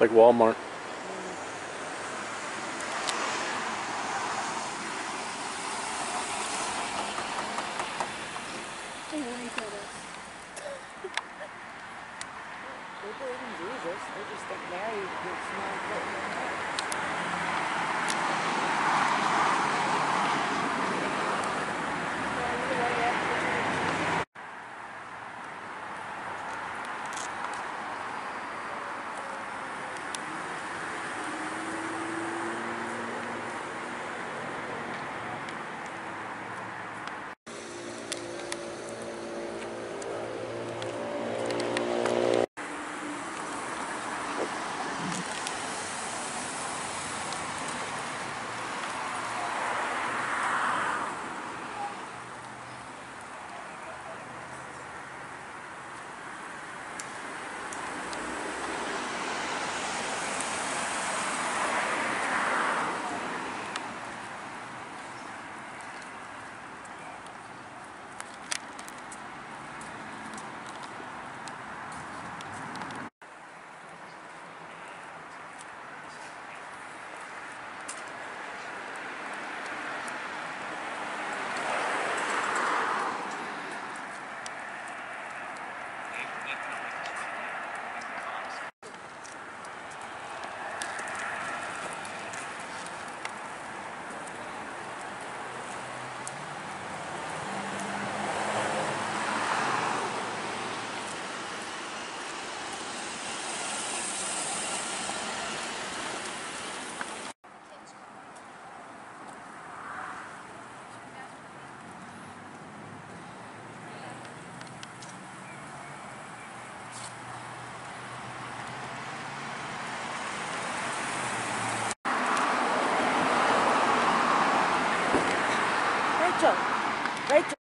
like Walmart. Rachel.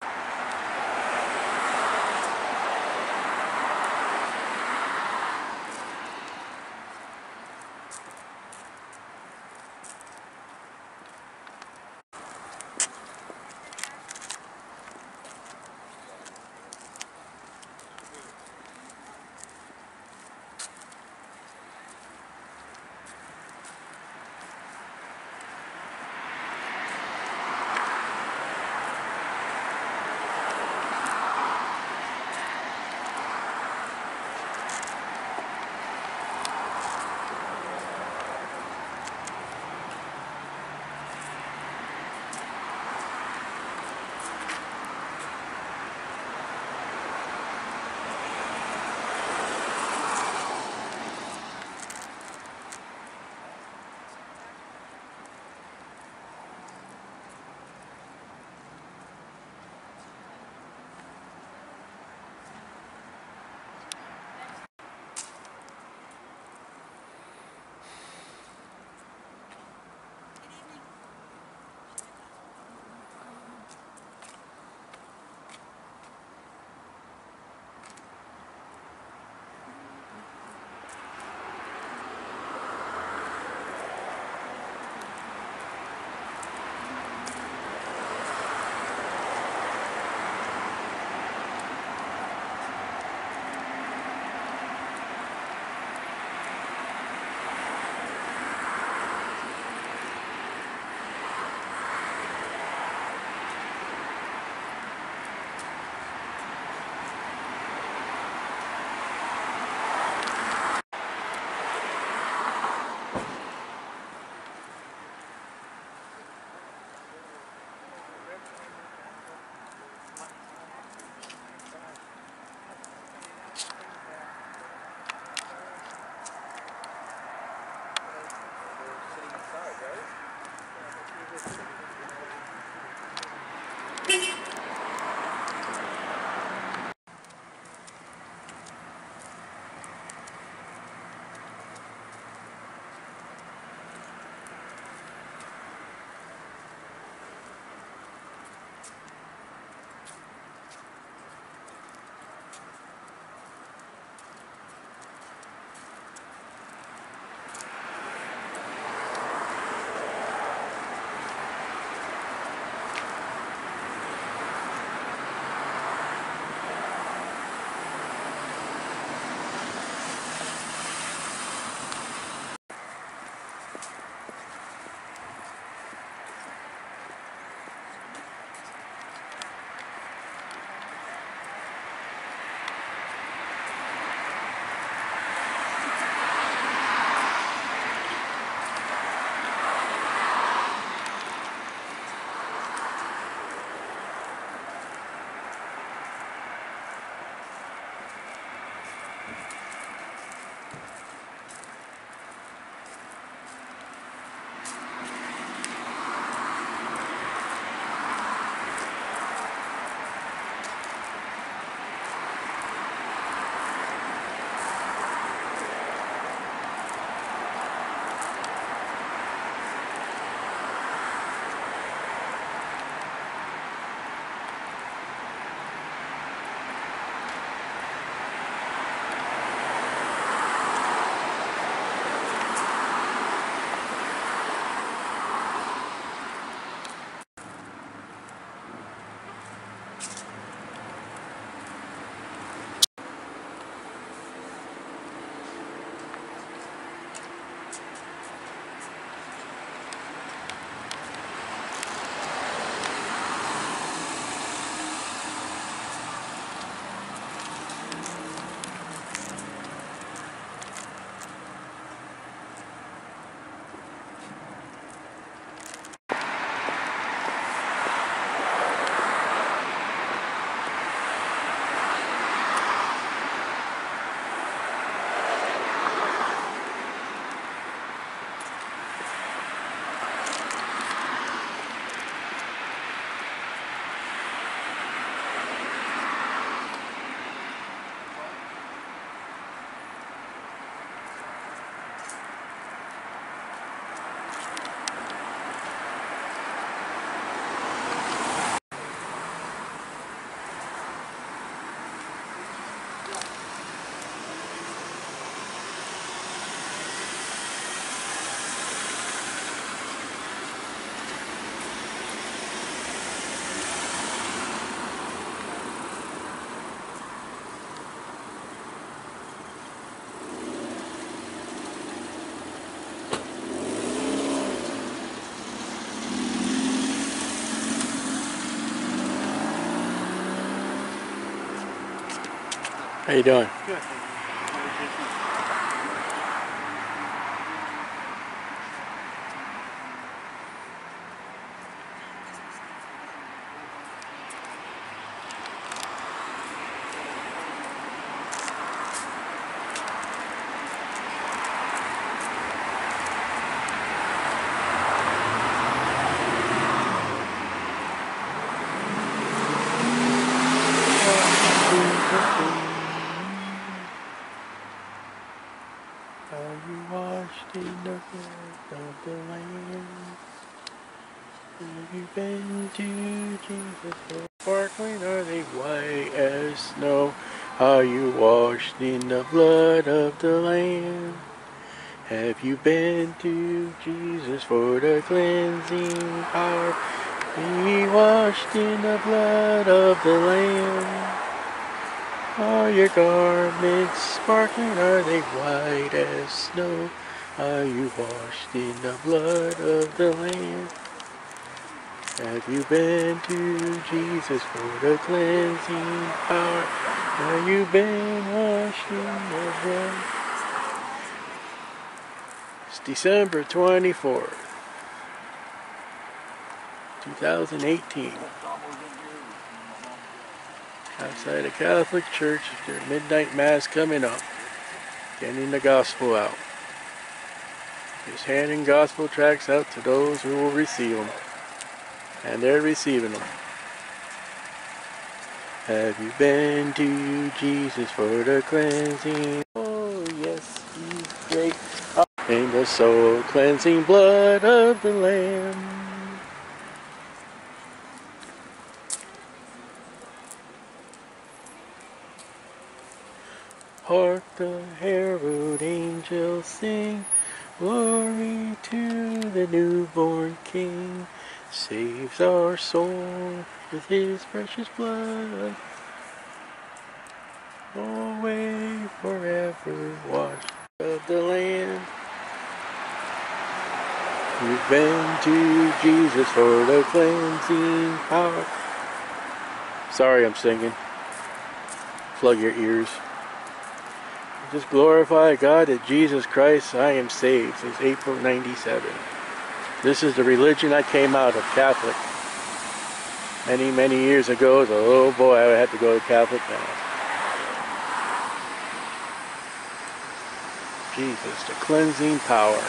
How you doing? Good. Are you washed in the blood of the Lamb? Have you been to Jesus' sparkling early white as snow? Are you washed in the blood of the Lamb? Have you been to Jesus for the cleansing power? Be washed in the blood of the Lamb. Are your garments sparkling? Are they white as snow? Are you washed in the blood of the Lamb? Have you been to Jesus for the cleansing power? Have you been washed in the blood? It's December 24th, 2018. Outside a Catholic church, their midnight mass coming up, getting the gospel out. Just handing gospel tracts out to those who will receive them, and they're receiving them. Have you been to Jesus for the cleansing? Oh yes, He's great. In the soul cleansing blood of the Lamb. Hark the herald angels sing, glory to the newborn King, saves our soul with His precious blood. Away forever washed of the Lamb. You've been to Jesus for the cleansing power. Sorry I'm singing. Plug your ears. Just glorify God that Jesus Christ, I am saved, since April 97. This is the religion I came out of, Catholic. Many, many years ago, as a little boy, I had to go to Catholic Mass. Jesus, the cleansing power.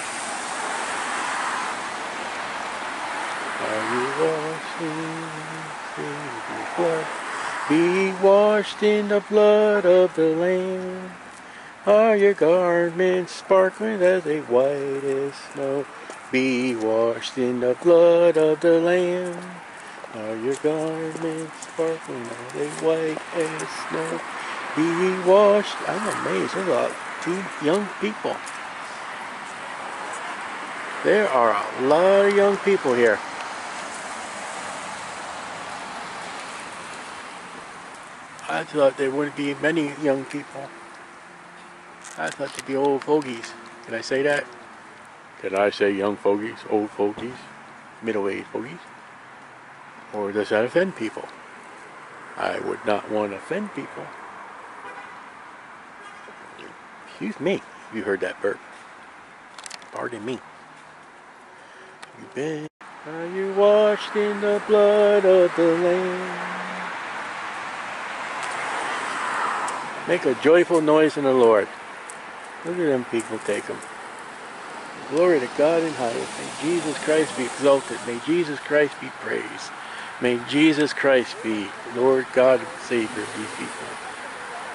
Are you washed in the blood? Be washed in the blood of the Lamb. Are your garments sparkling as they white as snow? Be washed in the blood of the Lamb. Are your garments sparkling as they white as snow? Be washed. I'm amazed. There's a lot of young people. There are a lot of young people here. I thought there wouldn't be many young people. I thought they'd be old fogies. Can I say that? Can I say young fogies, old fogies, middle-aged fogies? Or does that offend people? I would not want to offend people. Excuse me, you heard that burp. Pardon me. Are you washed in the blood of the Lamb? Make a joyful noise in the Lord. Look at them people take them. Glory to God in highest. May Jesus Christ be exalted. May Jesus Christ be praised. May Jesus Christ be Lord God and Savior of these people.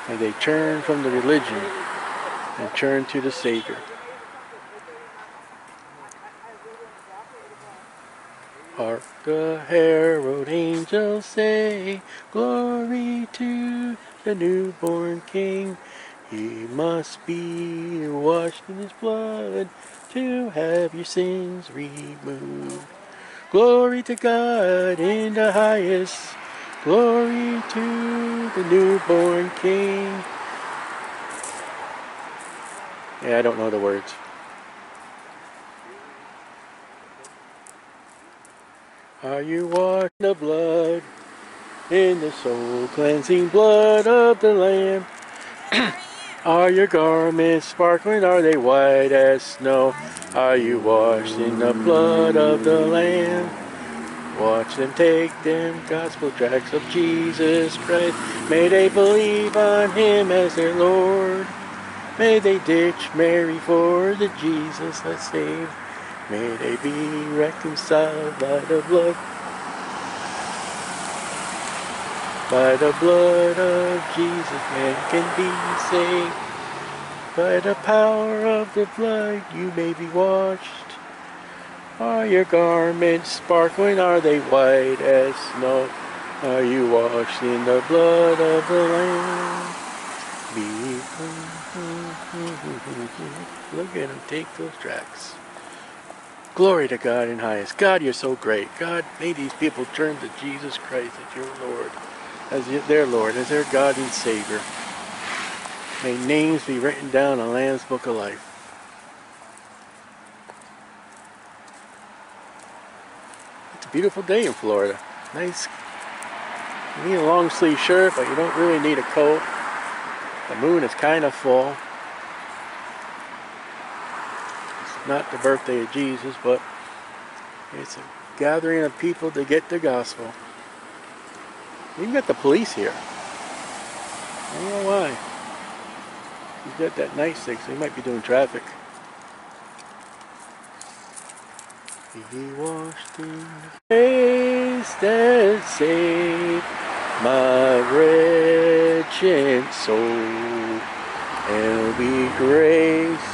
May they turn from the religion and turn to the Savior. Hark the herald angels say, glory to the newborn King. He must be washed in His blood to have your sins removed. Glory to God in the highest. Glory to the newborn King. Yeah, I don't know the words. Are you washed in the blood? In the soul cleansing blood of the Lamb. Are your garments sparkling? Are they white as snow? Are you washed in the blood of the Lamb? Watch them take them gospel tracts of Jesus Christ. May they believe on Him as their Lord. May they ditch Mary for the Jesus that saved. May they be reconciled by the blood. By the blood of Jesus, man can be saved. By the power of the blood, you may be washed. Are your garments sparkling? Are they white as snow? Are you washed in the blood of the Lamb? Look at him take those tracks. Glory to God in highest. God, you're so great. God, may these people turn to Jesus Christ as your Lord. As their Lord, as their God and Savior. May names be written down in the Lamb's Book of Life. It's a beautiful day in Florida. Nice. You need a long sleeve shirt, but you don't really need a coat. The moon is kind of full. It's not the birthday of Jesus, but it's a gathering of people to get the gospel. You've got the police here. I don't know why. He's got that night stick, so he might be doing traffic. He washed in the face that saved my wretched soul. There'll be grace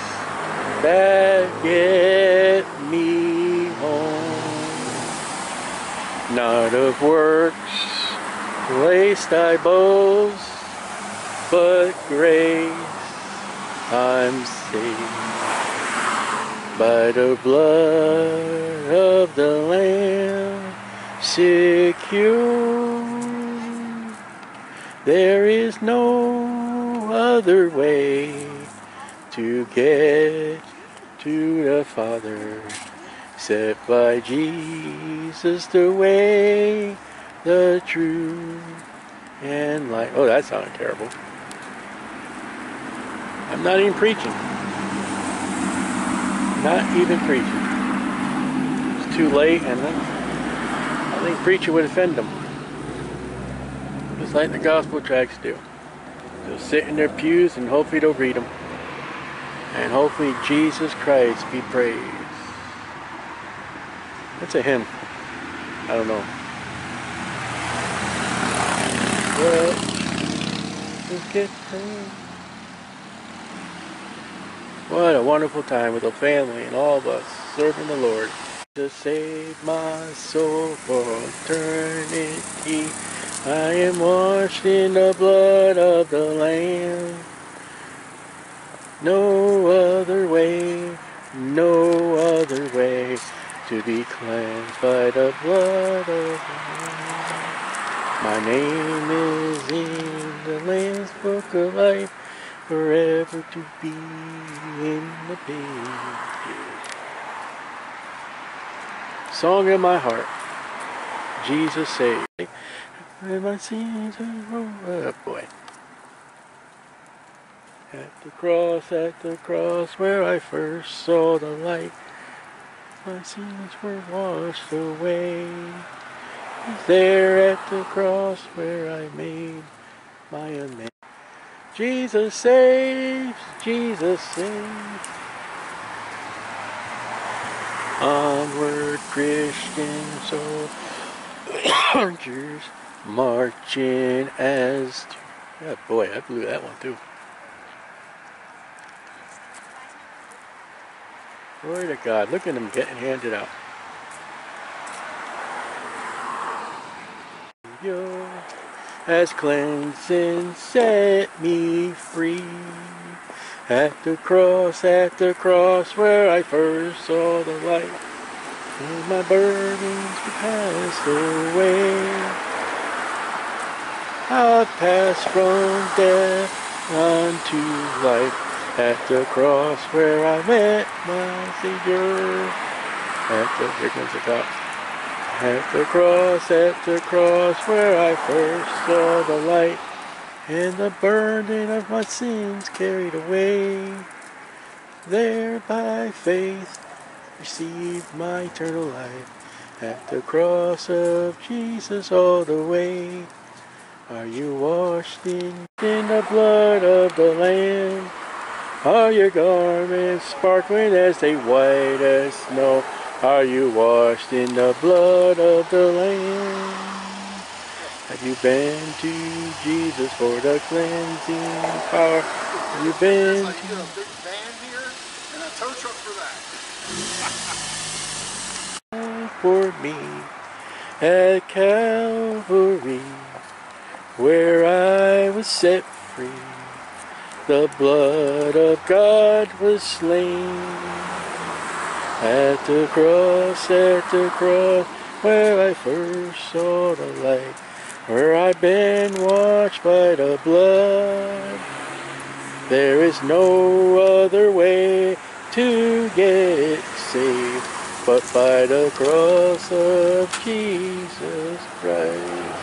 that get me home. Not of works lest I boast, but grace I'm saved. By the blood of the Lamb secure, there is no other way to get to the Father, except by Jesus the way, the truth and life. Oh, that sounded terrible. I'm not even preaching. Not even preaching. It's too late, and I think preaching would offend them. Just like the gospel tracts do. They'll sit in their pews and hopefully they'll read them. And hopefully Jesus Christ be praised. That's a hymn. I don't know. Well, let's get home. What a wonderful time with the family and all of us serving the Lord. To save my soul for eternity, I am washed in the blood of the Lamb. No other way to be cleansed by the blood of the Lamb. My name is in the Lamb's Book of Life, forever to be in the pages. Song in my heart, Jesus saved. Am I seen to boy? At the cross, where I first saw the light, my sins were washed away. There at the cross where I made my amends. Jesus saves, Jesus saves. Onward, Christian soldiers, marching as. Yeah, boy, I blew that one too. Glory to God! Look at them getting handed out. Has cleansed and set me free. At the cross, where I first saw the light, and my burdens were passed away. I passed from death unto life. At the cross, where I met my Savior. Here comes the cops. At the cross, where I first saw the light, and the burden of my sins carried away. There by faith received my eternal life, at the cross of Jesus all the way. Are you washed in the blood of the Lamb? Are your garments sparkling as they white as snow? Are you washed in the blood of the Lamb? Have you been to Jesus for the cleansing power? Have you been to... There's like a big van here and a tow truck for that. For me at Calvary, where I was set free, the blood of God was slain. At the cross, where I first saw the light, where I've been washed by the blood. There is no other way to get saved but by the cross of Jesus Christ.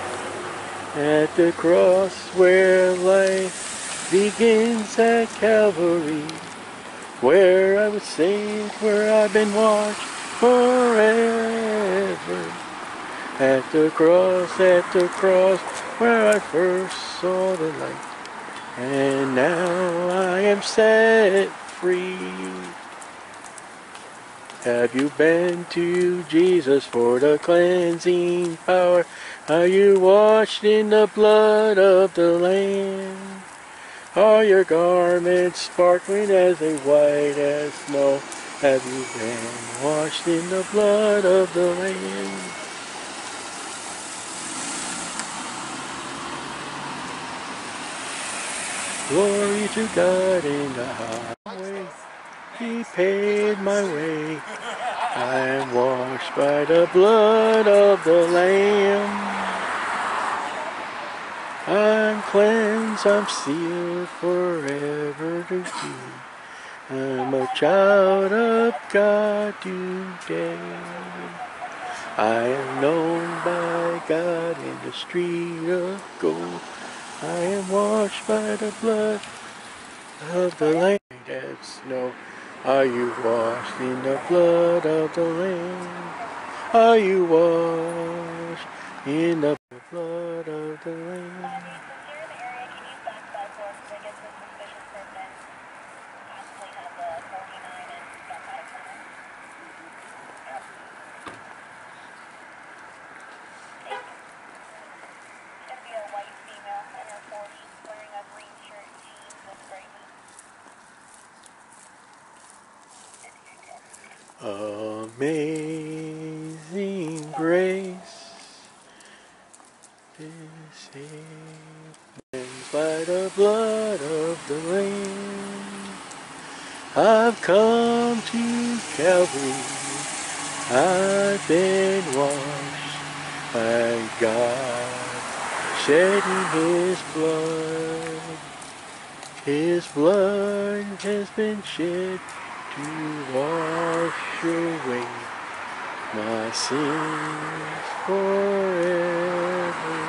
At the cross where life begins, at Calvary, where I was saved, where I've been washed forever. At the cross, where I first saw the light, and now I am set free. Have you been to Jesus for the cleansing power? Are you washed in the blood of the Lamb? Are your garments sparkling as they white as snow? Have you been washed in the blood of the Lamb? Glory to God in the highway, He paid my way. I am washed by the blood of the Lamb. I'm cleansed, I'm sealed forever to you. I'm a child of God today. I am known by God in the street of gold. I am washed by the blood of the Lamb. That's no. Are you washed in the blood of the Lamb? Are you washed in the blood of the Lamb? Amazing grace, this is by the blood of the Lamb. I've come to Calvary, I've been washed by God, shedding His blood. His blood has been shed to wash away my sins forever.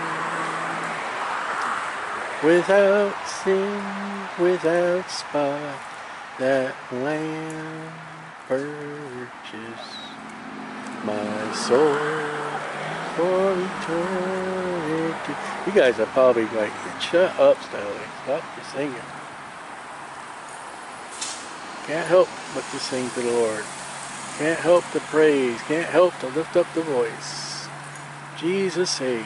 Without sin, without spot, that Lamb purchased my soul for eternity. You guys are probably like, shut up, Stanley. Stop your singing. Can't help but to sing to the Lord. Can't help to praise. Can't help to lift up the voice. Jesus saves.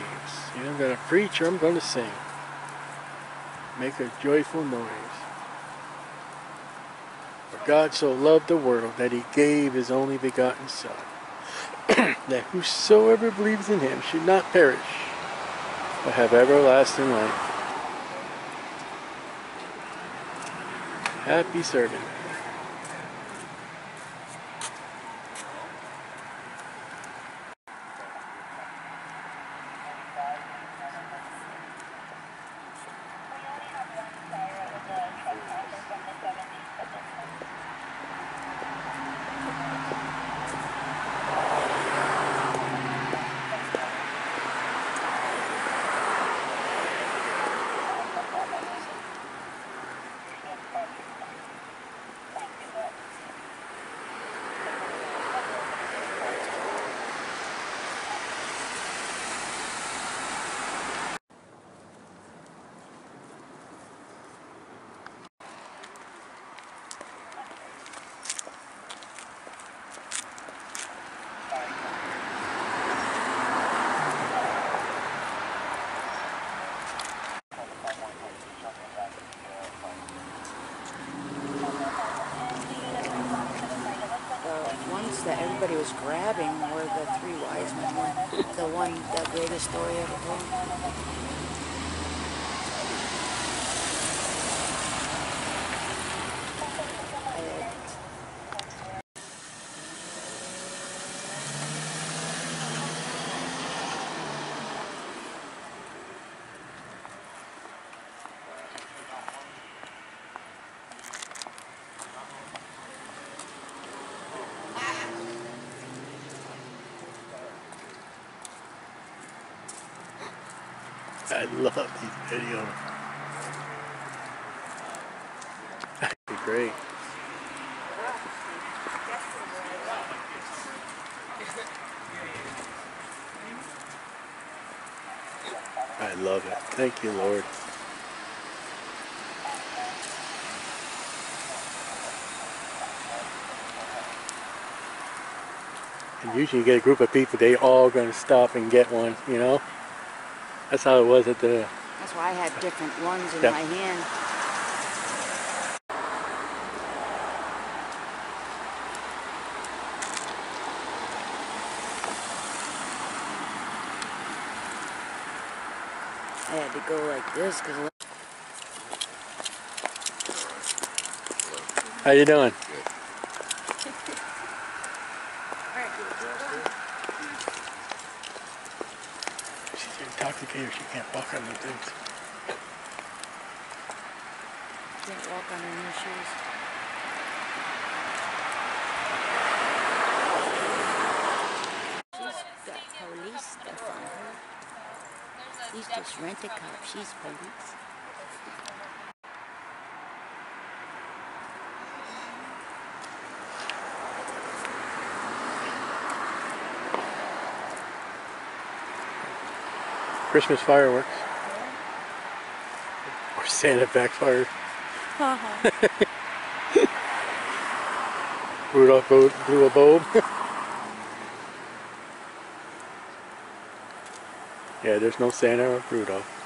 You know, I'm going to preach or I'm going to sing. Make a joyful noise. For God so loved the world that He gave His only begotten Son, that whosoever believes in Him should not perish, but have everlasting life. Happy servant. books that everybody was grabbing were the three wise men, the one, the greatest story ever told. I love these videos. That'd be great. I love it. Thank you, Lord. And usually you get a group of people, they all going to stop and get one, you know? That's how it was at the... That's why I had different ones in my hand. I had to go like this because... How you doing? Good. Intoxicated, she can't walk on her things. Can't walk on her new shoes. She's got police stuff on her. He's just rent-a-cop, she's police. Christmas fireworks. Yeah. Or Santa backfired. Rudolph blew a bulb. Yeah, there's no Santa or Rudolph.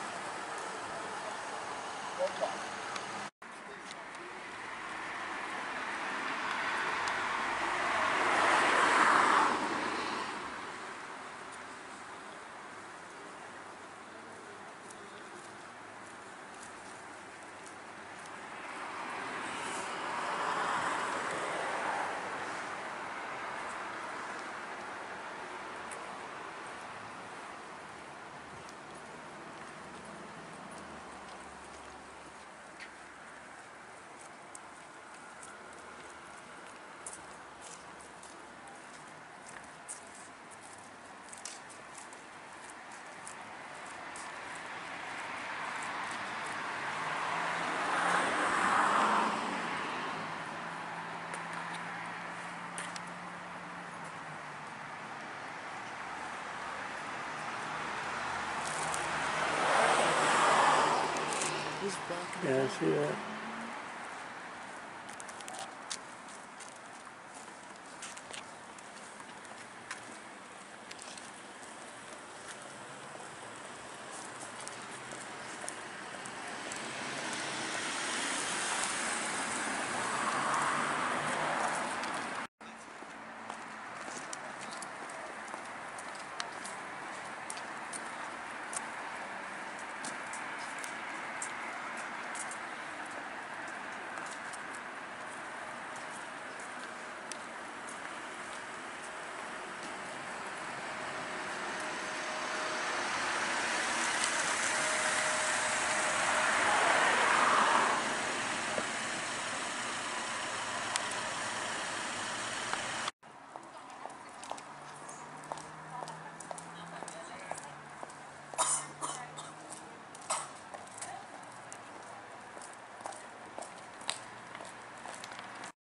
Yeah, I see that.